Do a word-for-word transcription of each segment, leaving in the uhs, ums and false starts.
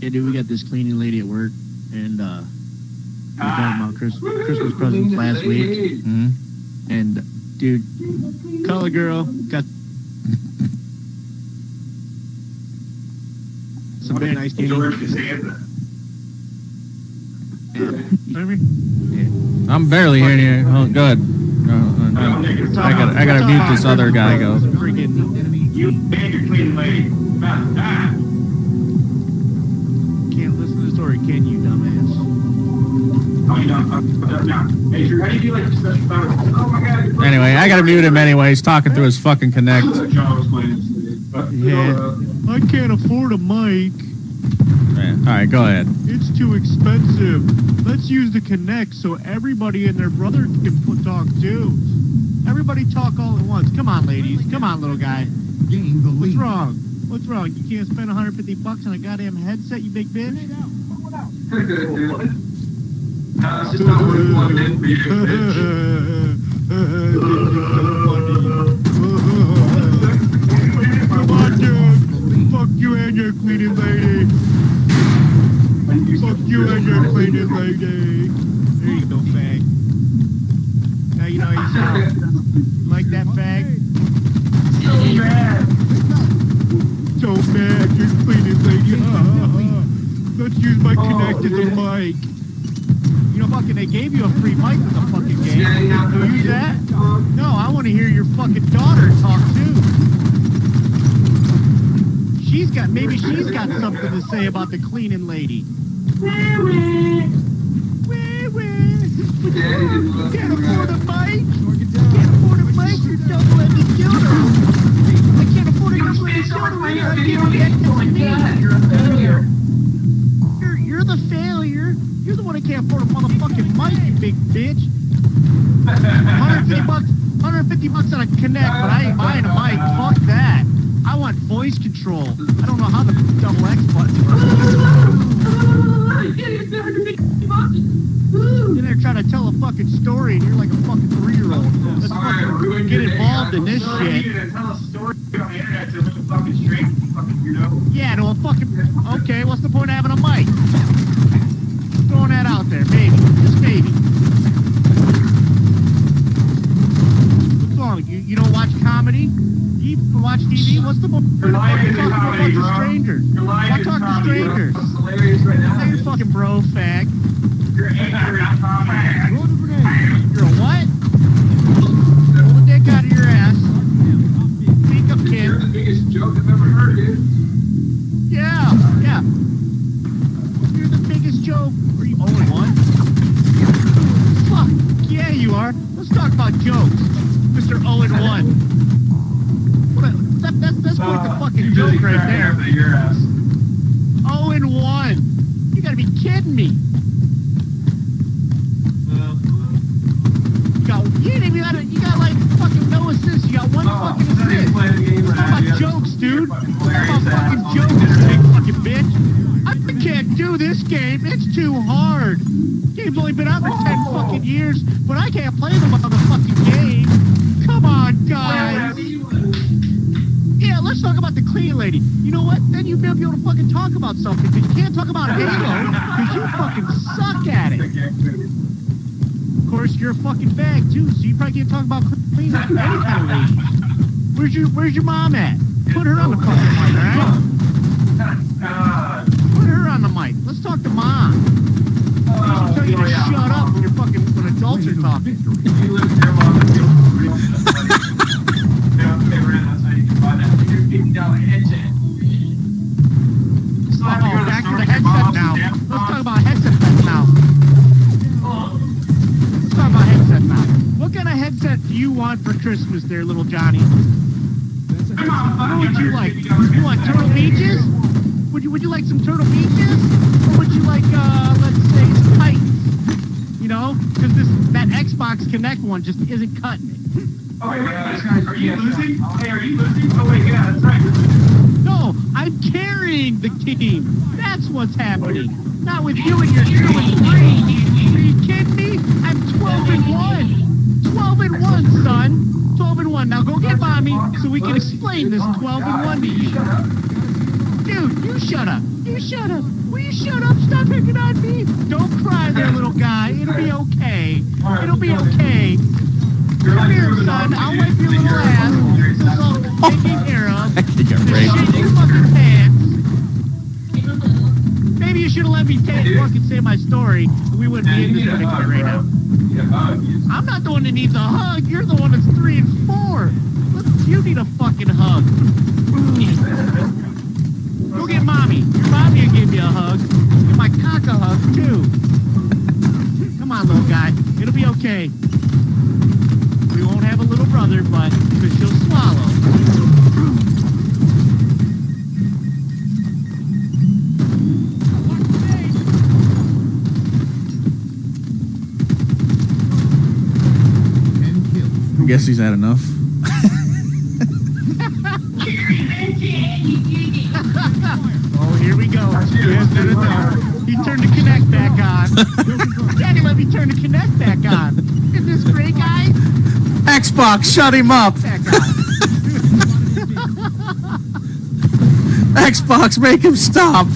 Yeah, dude, we got this cleaning lady at work, and uh, we were talking about Christmas, Christmas presents last week. Mm-hmm. And, dude, color girl got some very nice things. Yeah. I'm barely hearing you. Oh, good. No, no, no. I gotta, I gotta mute this other guy. Go. You better clean lady. Can't listen to the story, can you, dumbass? Anyway, I gotta mute him anyway. He's talking through his fucking Kinect. Yeah. I can't afford a mic. Alright, go ahead. It's too expensive. Let's use the Kinect so everybody and their brother can talk too. Everybody talk all at once. Come on, ladies. Come on, little guy. What's wrong? What's wrong? You can't spend one hundred fifty bucks on a goddamn headset, you big bitch? Come on, dude. Fuck you and your cleaning lady. Fuck you and your cleaning lady. There you go, fag. Now you know how you sound. Like that, fag? So mad. So mad, your cleaning lady. Uh-huh. Let's use my Kinect as a mic. You know, fucking, they gave you a free mic with the fucking game. Can you use that? No, I want to hear your fucking daughter talk, too. She's got, maybe she's got something to say about the cleaning lady. Wee wee! Wee wee! Can't afford a mic! Can't afford a mic, you double-ended dildo! I can't afford a double-ended dildo! I can't You're a failure! You're, you're the failure! You're the one who can't afford a motherfucking mic, you big bitch! one hundred fifty bucks, one hundred fifty bucks on a Kinect, but I ain't buying a mic, fuck that! I want voice control! I don't know how the double X button works. Then they're trying to tell a fucking story, and you're like a fucking three-year-old. Let's fucking get involved in this shit. Yeah, to a fucking... Okay, what's the point of having a mic? Just throwing that out there, maybe. Just maybe. What's wrong? You, you don't watch comedy? You watch T V? What's the point? You're talking to a bunch of strangers. Why talk to strangers? You're a fucking bro, fag. You're a fag. You're a what? Pull the dick out of your ass. Speak up, kid. You're the biggest joke I've ever heard, dude. Yeah, yeah. You're the biggest joke. Are you only one? Fuck, yeah you are. Let's talk about jokes, Mister oh and one. That, that, that's quite uh, the fucking joke right there. Oh and one. You gotta be kidding me. Uh, you got you didn't even gotta, you got like fucking no assist. You got one uh, fucking assist. Game, Talk right? about you jokes, dude. Talk about fucking jokes, big fucking bitch. I can't do this game. It's too hard. Game's only been out for oh. ten fucking years, but I can't play the motherfucking game. Come on, guys. Yeah, let's talk about the clean lady. You know what? Then you may be able to fucking talk about something, because you can't talk about Halo, because you fucking suck at it. Of course, you're a fucking fag, too, so you probably can't talk about clean lady, any kind of lady. Where's your, where's your mom at? Put her on the fucking mic, alright? Put her on the mic. Let's talk to mom. She'll tell you to shut up when you're fucking, when adults are talking. You live with your mom and you'll down headset. So oh, oh, back to the headset now. Let's talk about headsets now. Let's talk about headset now. What kind of headset do you want for Christmas there, little Johnny? What would you like? You want Turtle Beaches? Would you, would you like some Turtle Beaches? Or would you like, uh, let's say, some Titans? You know? Because this that Xbox Kinect one just isn't cutting it. Oh, yeah. Are you losing? Hey, are you losing? Oh, wait, yeah, that's right. No, I'm carrying the team. That's what's happening. Not with you and your two and three. Are you kidding me? I'm twelve and one. twelve and one, son. twelve and one. Now go get mommy so we can explain this twelve and one to you. Yeah, Dude, you shut up. You shut up. Will you shut up? Stop picking on me. Don't cry there, little guy. It'll be okay. It'll be okay. Come here, son. I'll wipe your little ass. This is all taken care of. Shit your fucking pants. Maybe you should have let me take fucking say my story. We wouldn't be in this predicament right now. I'm not the one that needs a hug. You're the one that's three and four. You need a fucking hug. Go get mommy. Your mommy will give you a hug. Give my cock a hug, too. Come on, little guy. It'll be okay. We won't have a little brother, but because she'll swallow. I guess he's had enough. Oh, here we go. Yes, no, no, no. He turned the Kinect back on. Daddy, let me turn the Kinect back on. Is this great, guy? Xbox, shut him up. Xbox, make him stop.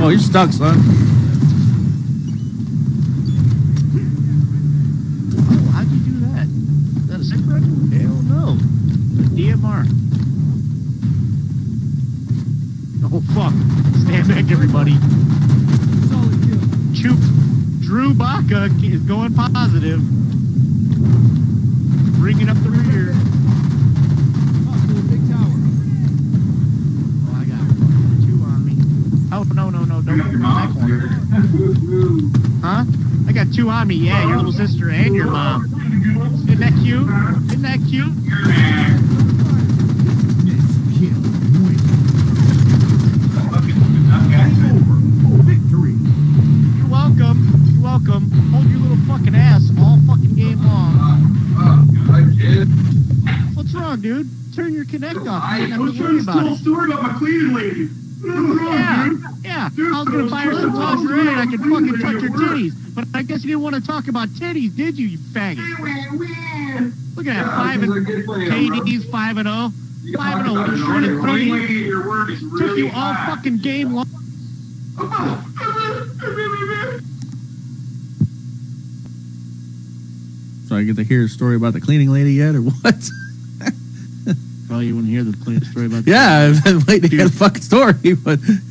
Oh, you're stuck, son. Oh, how'd you do that? Is that a cigarette? Hell no. It's a D M R. Oh, fuck. Stand back, everybody. Choop. Drew Baca is going positive. Bringing up the rear. Oh, no, no, no, don't come on that corner. Huh? I got two on me, yeah, your little sister and your mom. Isn't that cute? Isn't that cute? Victory. You're welcome. You're welcome. Hold your little fucking ass all fucking game long. What's wrong, dude? Turn your Kinect off. I was trying to tell a story about my cleaning lady. Yeah, yeah. Dude, I was gonna buy her some lingerie and I could fucking touch her titties. But I guess you didn't want to talk about titties, did you, you faggot? Look at that, yeah, five and K D's five and oh, five and oh. Took you all fucking game long. So I get to hear a story about the cleaning lady yet, or what? Probably you wouldn't hear the story about that. Yeah, I've been waiting to hear the fucking story, but